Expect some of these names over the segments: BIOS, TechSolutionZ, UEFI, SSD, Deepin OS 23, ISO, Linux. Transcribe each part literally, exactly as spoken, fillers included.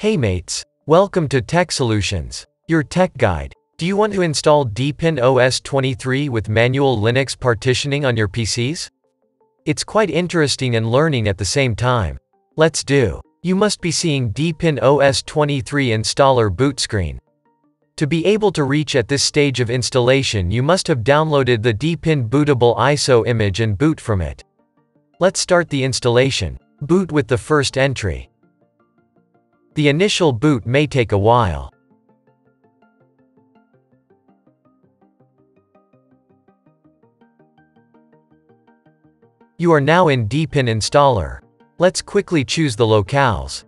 Hey mates, welcome to Tech Solutions, your tech guide. Do you want to install Deepin O S twenty-three with manual Linux partitioning on your P Cs? It's quite interesting and learning at the same time. Let's do. You must be seeing Deepin O S twenty-three installer boot screen. To be able to reach at this stage of installation, you must have downloaded the Deepin bootable I S O image and boot from it. Let's start the installation. Boot with the first entry. The initial boot may take a while. You are now in Deepin installer. Let's quickly choose the locales.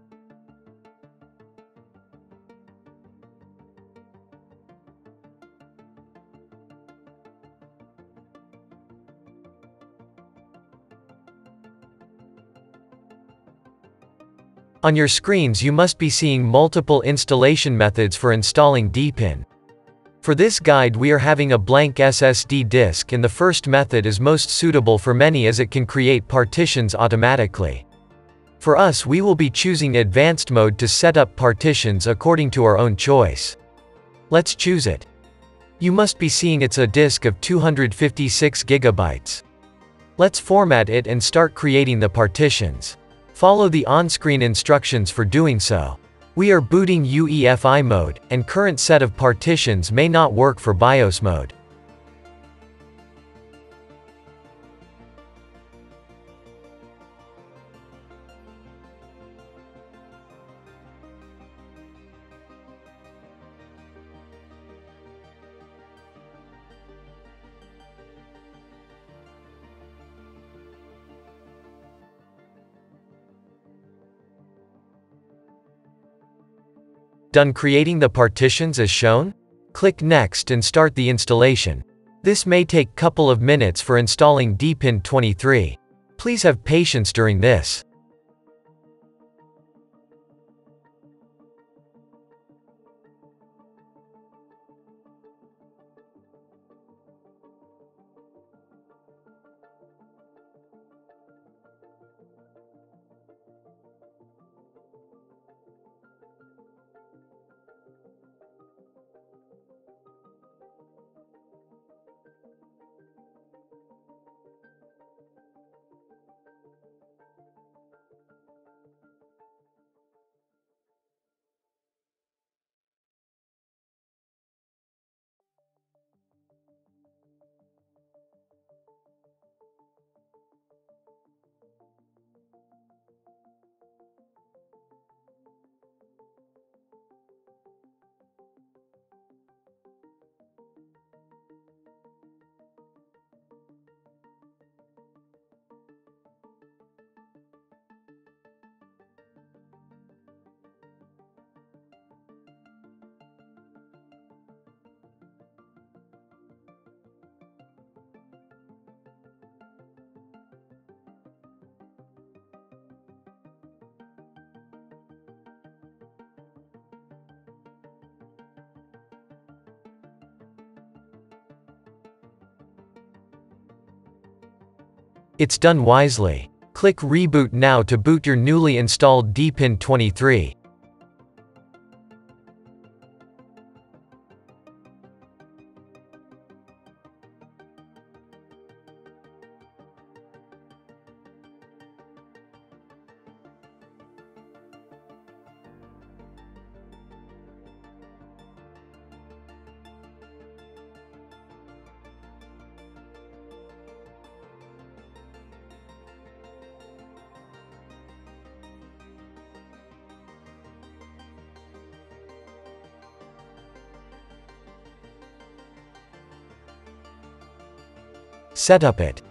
On your screens you must be seeing multiple installation methods for installing Deepin. For this guide we are having a blank S S D disk, and the first method is most suitable for many as it can create partitions automatically. For us, we will be choosing advanced mode to set up partitions according to our own choice. Let's choose it. You must be seeing it's a disk of two hundred fifty-six gigabytes. Let's format it and start creating the partitions. Follow the on-screen instructions for doing so. We are booting U E F I mode, and current set of partitions may not work for BIOS mode. Done creating the partitions as shown? Click Next and start the installation. This may take couple of minutes for installing Deepin twenty-three. Please have patience during this. It's done wisely. Click Reboot now to boot your newly installed Deepin twenty-three. Set up it.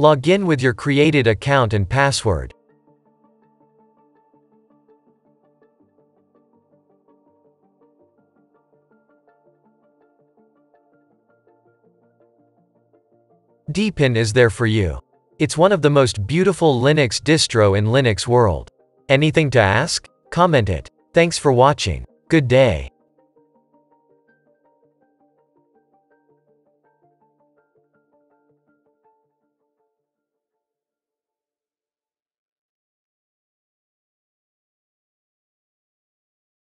Log in with your created account and password. Deepin is there for you. It's one of the most beautiful Linux distro in Linux world. Anything to ask? Comment it. Thanks for watching. Good day.